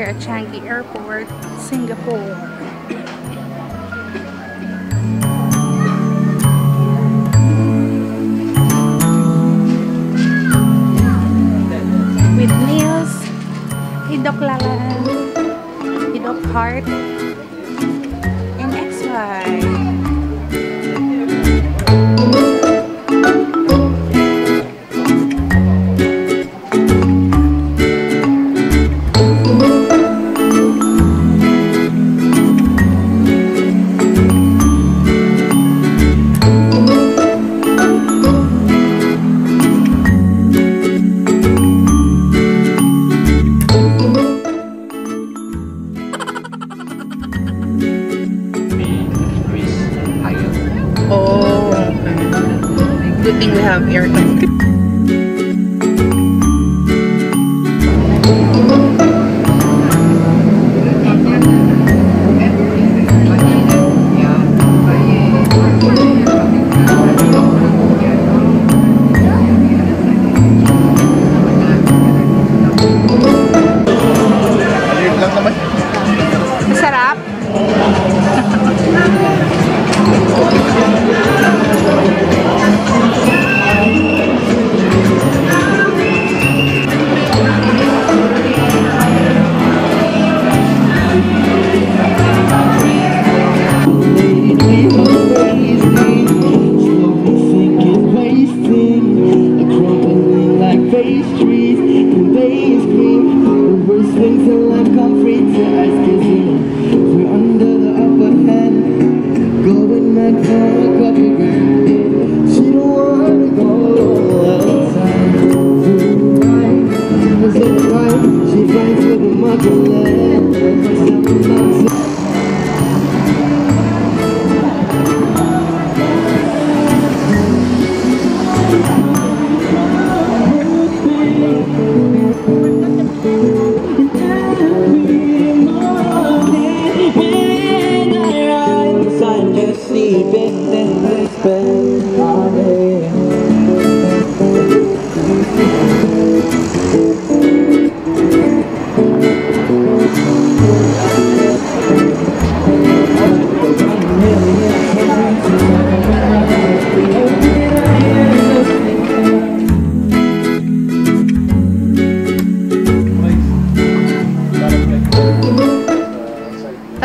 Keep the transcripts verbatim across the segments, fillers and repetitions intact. here at Changi Airport, Singapore. With meals, idok lalan, idok heart, and X Y.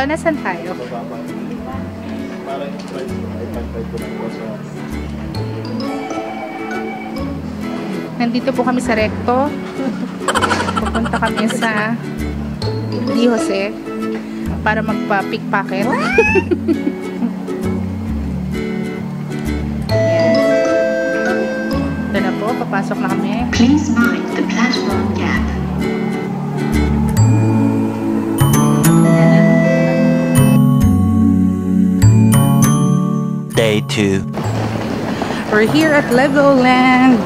Nasaan tayo? Nandito po kami sa Recto. Pupunta kami sa Di Jose para magpa-pickpocket. Ito na po, papasok na kami. Please mind the platform gap. Day two. We're here at Legoland.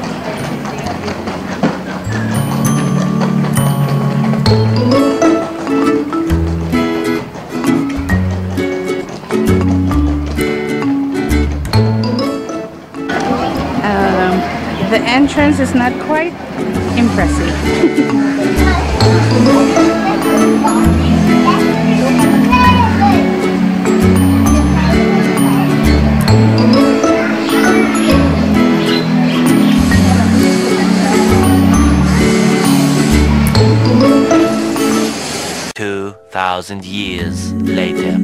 Um, the entrance is not quite impressive. Thousand years later.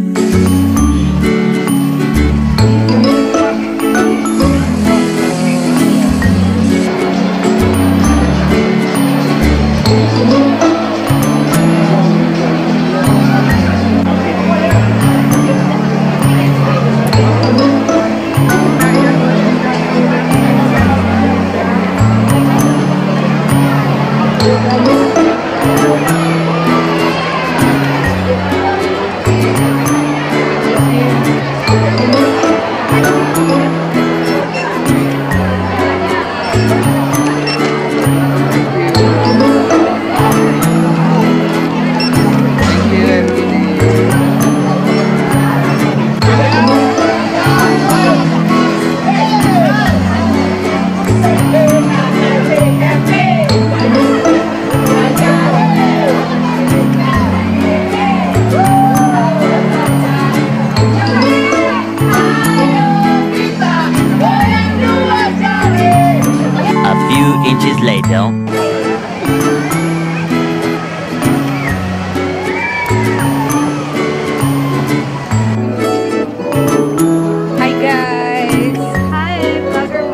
ages later. Hi guys! Hi, vlogger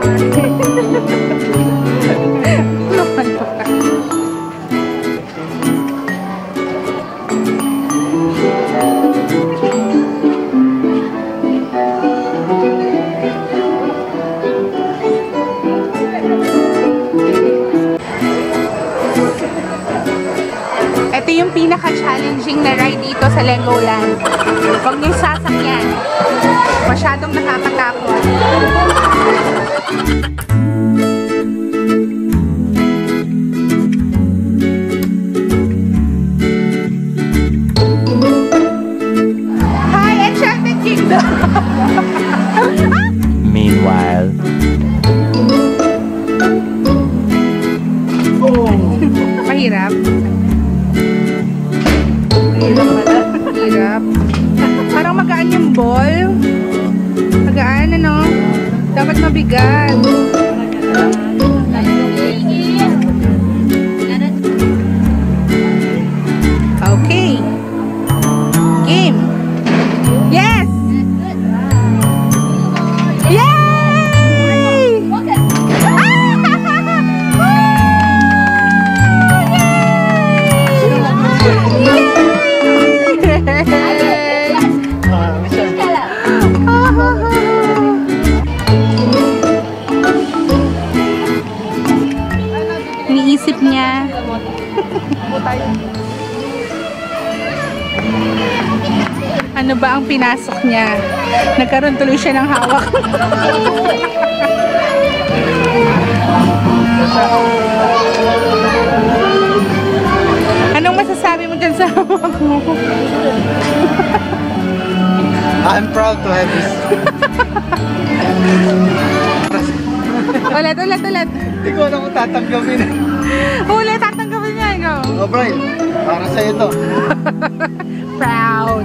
pinaka-challenging na ride dito sa Legoland. Huwag niyong sasakyan. Masyadong nakakatakot. Hi! Enchanted Kingdom! Meanwhile... Oh. Mahirap? Hirap. Parang magaan yung ball. Magaan ano? Dapat mabigat. Okay. Game. Yes! Iniisip niya. Ano ba ang pinasok niya? Nagkaroon tuloy siya ng hawak. Anong masasabi mo dyan sa hawak mo? I'm proud to have this. Ulat, ulat, ulat. Hindi ko na kung tatanggapin. Ulat, tatanggapin niya, ikaw. O, Brian, para sa'yo ito. Proud.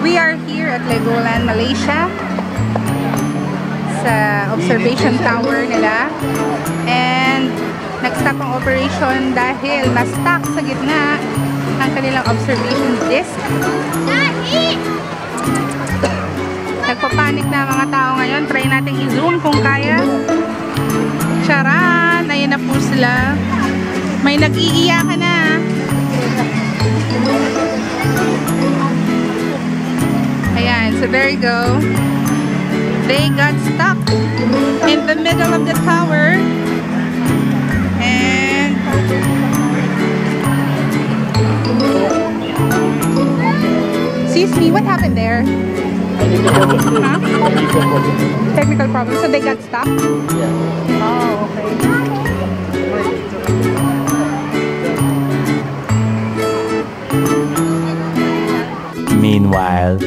We are here at Legoland Malaysia sa observation tower nila. And nag-stop ang operation dahil na-stuck sa gitna ang kanilang observation disc. Nagpapanik na mga tao ngayon. Try natin i-zoom kung kaya. Charan! Ayan na po sila. May nag-iiyakan na. Ayan. So there you go. They got stuck in the middle of the tower. And excuse me, what happened there? Huh? Technical problem. So they got stuck? Yeah. Oh, okay. Meanwhile,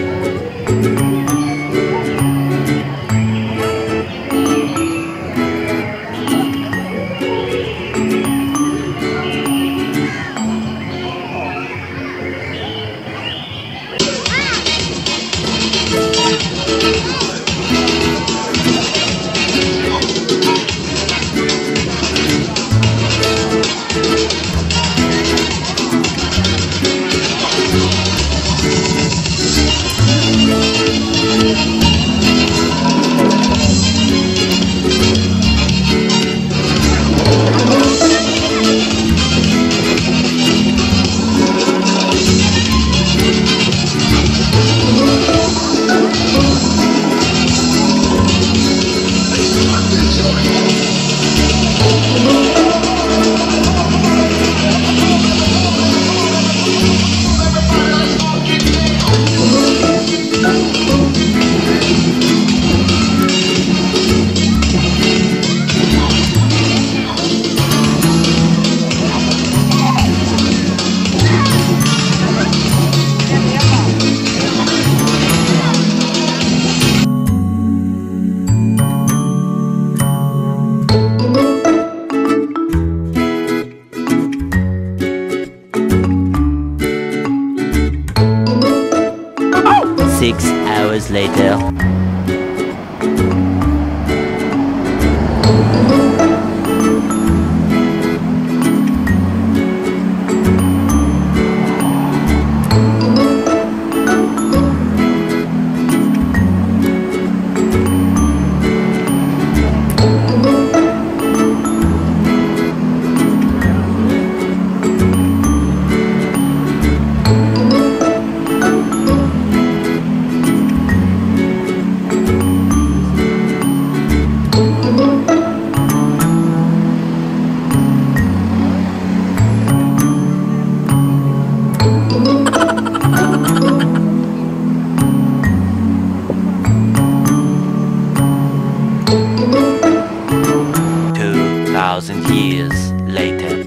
years later.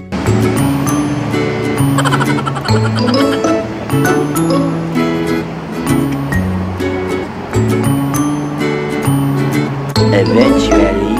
Eventually,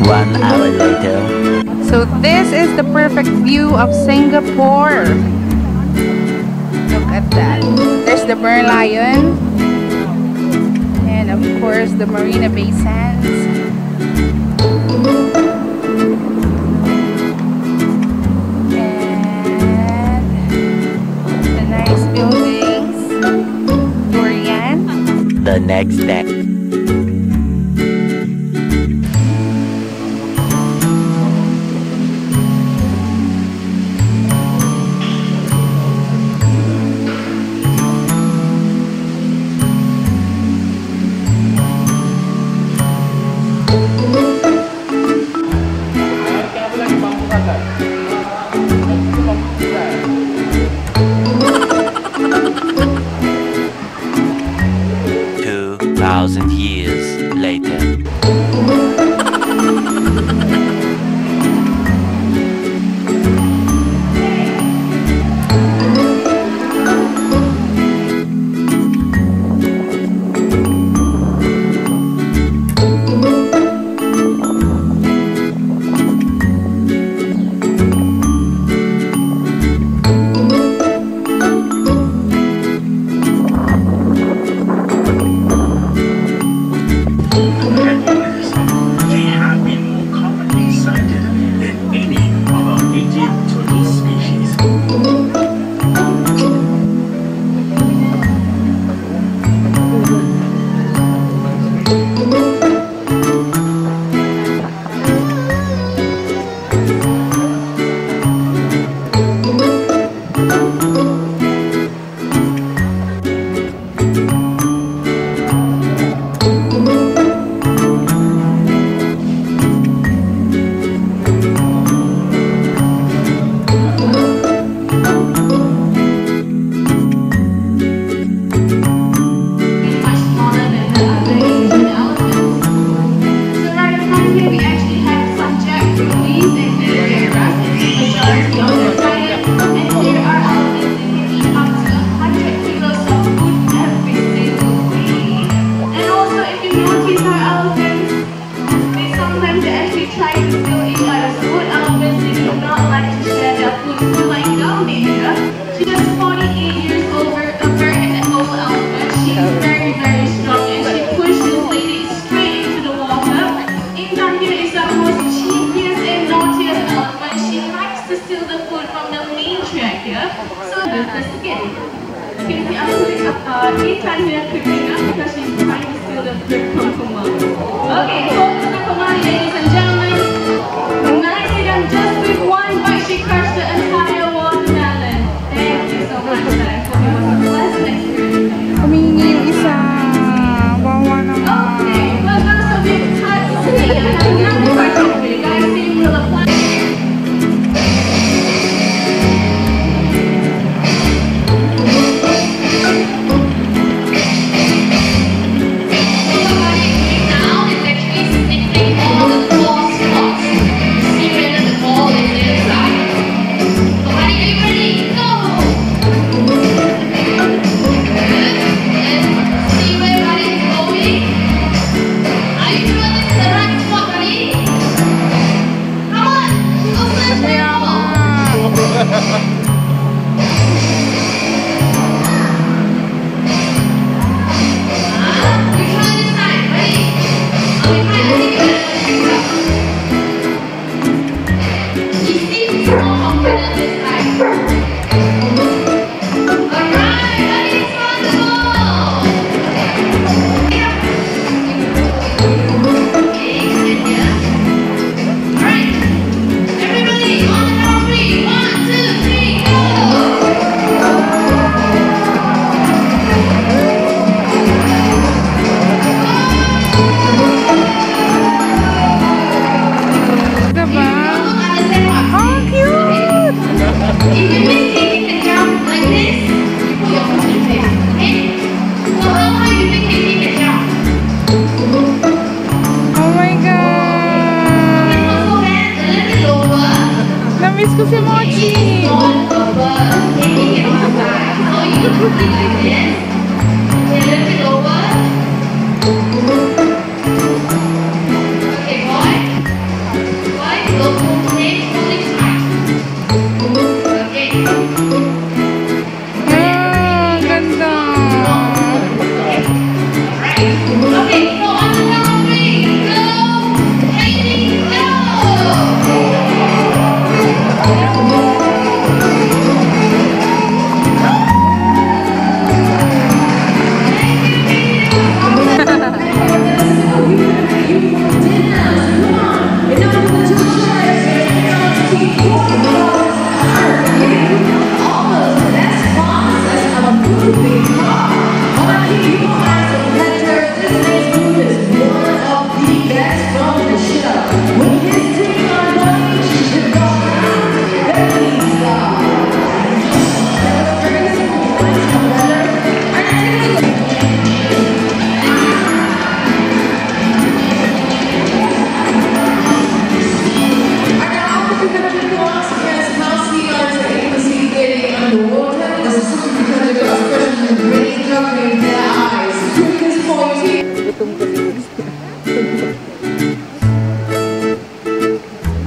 one hour later. So this is the perfect view of Singapore. Look at that. There's the Merlion. And of course the Marina Bay Sands. And the nice buildings. Durian. The next day. Thousand years later.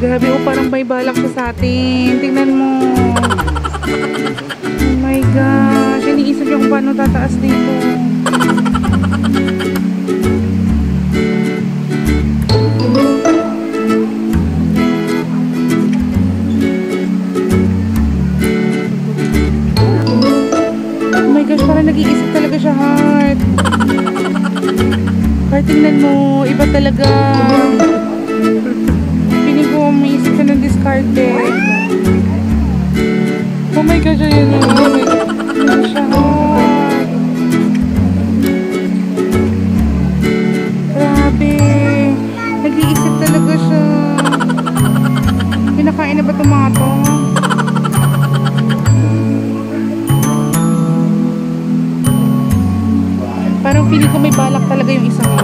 Grabe, oh, parang may balak siya sa atin. Tingnan mo. Oh my gosh. Iniisip niya kung paano tataas dito. Oh my gosh, parang nag-iisip talaga siya, heart. Parang tingnan mo, iba talaga. Umiisip ka ng diskarte. Oh my gosh, ayun na. Ayun siya. Grabe. Nag-iisip talaga siya. Pinakain na ba itong mga to? Parang feeling ko may balak talaga yung isang